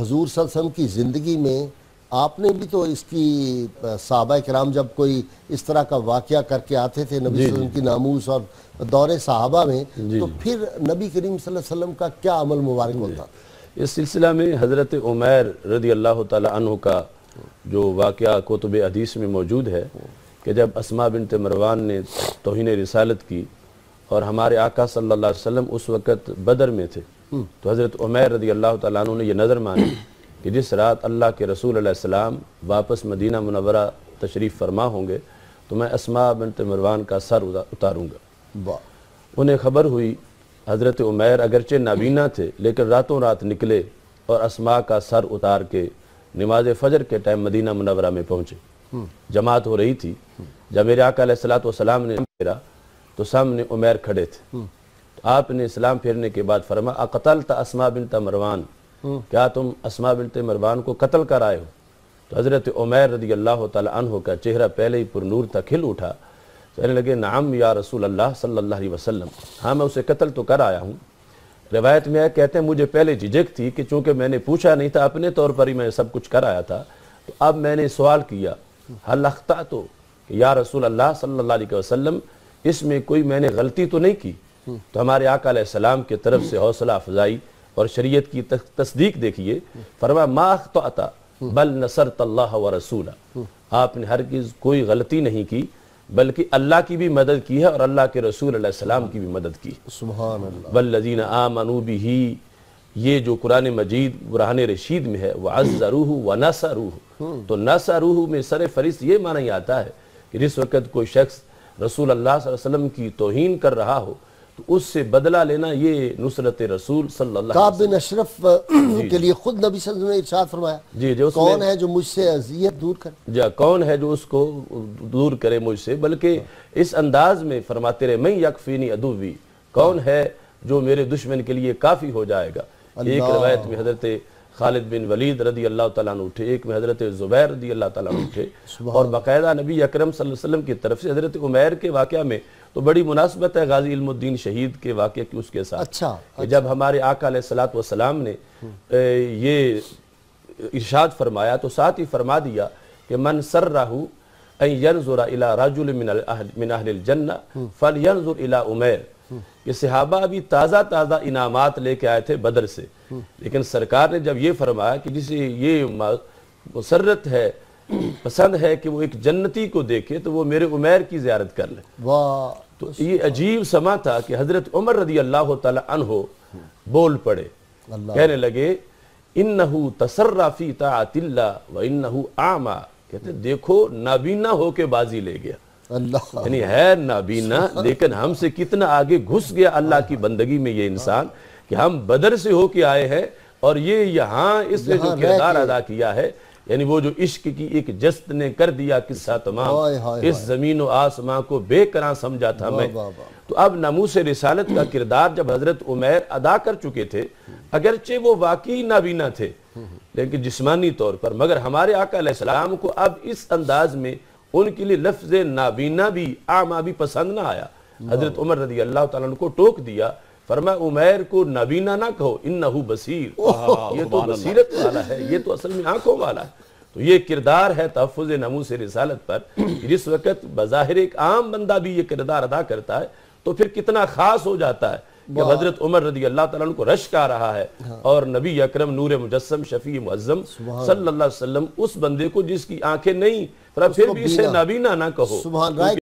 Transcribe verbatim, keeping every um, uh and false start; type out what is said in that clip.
हुजूर सल्लल्लाहु अलैहि वसल्लम की ज़िंदगी में आपने भी तो इसकी, सहाबा कराम जब कोई इस तरह का वाक़या करके आते थे नबी सल्लल्लाहु अलैहि वसल्लम की नामूस और दौरे सहाबा में, तो फिर नबी करीम सल्लल्लाहु अलैहि वसल्लम का क्या अमल मुबारक होता? इस सिलसिला में हज़रत उमर रज़ी अल्लाह ताला अन्हु का जो वाक़या कुतुब हदीस में मौजूद है कि जब अस्मा बिन्त मरवान ने तौहीन रिसालत की और हमारे आका सल्लल्लाहु अलैहि वसल्लम उस वक़्त बदर में थे, तो हज़रत उमर रज़ी अल्लाह ताला अन्हु ने यह नज़र मानी कि जिस रात अल्लाह के रसूल अलैहि सलाम वापस मदीना मुनव्वरा तशरीफ़ फरमा होंगे तो मैं अस्मा बिन्त मरवान का सर उतारूँगा। उन्हें खबर हुई, हज़रत उमर अगरचे नाबीना थे लेकिन रातों रात निकले और अस्मा का सर उतार के नमाज फजर के टाइम मदीना मुनव्वरा में पहुँचे। जमात हो रही थी, जब मेरे आका अलैहिस्सलातु वस्सलाम ने फेरा तो सामने उमर खड़े थे। तो आपने इस्लाम फेरने के बाद फरमा, अक़तलता अस्मा बिन्त मरवान, क्या तुम अस्मा बिन्त मरवान को कत्ल कराए हो? तो हज़रत उमर रज़ी अल्लाह ताला अन्हु का चेहरा पहले ही पुरनूर था, खिल उठा। कहने लगे, नाम या रसूल अल्लाह सल्लल्लाहु अलैहि वसल्लम, हाँ मैं उसे कत्ल तो कर आया हूँ। रिवायत में कहते हैं मुझे पहले झिझक थी कि चूँकि मैंने पूछा नहीं था, अपने तौर पर ही मैं सब कुछ कर आया था। तो अब मैंने सवाल किया, हल अख्ता तो या रसूल अल्लाह सल्लल्लाहु अलैहि वसल्लम, इसमें कोई मैंने गलती तो नहीं की? तो हमारे आका अलैहिस्सलाम की तरफ से हौसला अफजाई और शरीयत की तस्दीक देखिए, फरमा मा अख्ता बल नसरत अल्लाह व रसूला, आपने हरगिज़ कोई गलती नहीं की बल्कि अल्लाह की भी मदद की है और अल्लाह के रसूल अलैहिस्सलाम की भी मदद की। सुभान अल्लाह। वल्लज़ीना आमनू बिही, ये जो कुरान मजीद बुरहान रशीद में है, वअज़्ज़रूहु वनसरूहु, तो नसरूहु में सर फरिस्त ये माना ही आता है कि जिस वक़्त कोई शख्स रसूल अल्लाह सल्लल्लाहु अलैहि वसल्लम की तौहीन कर रहा हो तो उससे बदला लेना, ये नुसरत रसूल सल्लल्लाहु अलैहि वसल्लम। काब बिन अशरफ के लिए खुद नबी सल्लल्लाहु अलैहि वसल्लम ने इरशाद फरमाया, जी जो कौन है जो मुझसे अज़ियत दूर करे, जी कौन है जो उसको दूर करे मुझसे, बल्कि इस अंदाज में फरमाते रहे, मैं यकफीनी अदुवी, कौन है जो मेरे दुश्मन के लिए काफ़ी हो जाएगा। एक रवायत में हज़रत खालिद बिन वलीद रदी अल्लाह ताला अन्हु उठे, एक में हज़रत ज़ुबैर रदी अल्लाह ताला अन्हु उठे, और बाकायदा नबी अकरम सल्लल्लाहु अलैहि वसल्लम की तरफ से हज़रत उमर के वाक़या में तो बड़ी मुनासबत है गाज़ी इल्मुद्दीन शहीद के वाक़े की उसके साथ। अच्छा, अच्छा। जब हमारे आका अलैहिस्सलातु वस्सलाम ने ये इरशाद फरमाया तो साथ ही फरमा दिया कि मन सर्रहु अन यंजुरा इला रजुल मिन अहलिल जन्ना फलयंजुर इला उमर। ये सहाबा अभी ताज़ा ताज़ा इनामात लेके आए थे बदर से, लेकिन सरकार ने जब ये फरमाया कि जिसे ये मुसरत है, पसंद है कि वो एक जन्नती को देखे तो वो मेरे उमर की ज़ियारत कर ले। वाह, तो ये अजीब समा था कि हज़रत उमर रदी अल्लाह ताला अन्हो बोल पड़े, कहने लगे, इन्नहु तसर्रा फी ताअतिल्लाह व इन्नहु आमा, कहते देखो नाबीना होके बाजी ले गया, यानी है नाबीना लेकिन हमसे कितना आगे घुस गया अल्लाह की बंदगी में ये इंसान कि हम बदर से होके आए हैं और ये यहाँ इसने जो किरदार अदा किया है, यानी वो जो इश्क की एक जस्त ने कर दिया किस्सा तमाम, इस जमीन व आसमां को बेकरां समझा था मैं। तो अब नामूस रिसालत का किरदार जब हजरत उमर अदा कर चुके थे, अगरचे वो वाकई नाबीना थे लेकिन जिस्मानी तौर पर, मगर हमारे आका अलैहिस्सलाम को अब इस अंदाज में उनके लिए लफ्ज नाबीना भी, आमा भी पसंद ना आया। हजरत उमर रजी अल्लाह ताला को टोक दिया, फरमा उमर को नाबीना ना कहो, इन्नहु बसीर, ये तो बसीरत वाला है, ये तो असल में आंखों वाला है। तो ये किरदार है तहफ़्फ़ुज़ नमूस रिसालत पर, जिस वक़्त बज़ाहिर एक आम बंदा भी ये किरदार अदा करता है तो फिर कितना खास हो जाता है। जब हजरत उमर रज़ी अल्लाह ताला को रश्क आ रहा है, हाँ। और नबी अकरम नूर मुजस्सम शफी मुअज़्ज़म सल्लल्लाहु अलैहि वसल्लम उस बंदे को जिसकी आंखें नहीं, फिर भी इसे नाबीना ना कहो।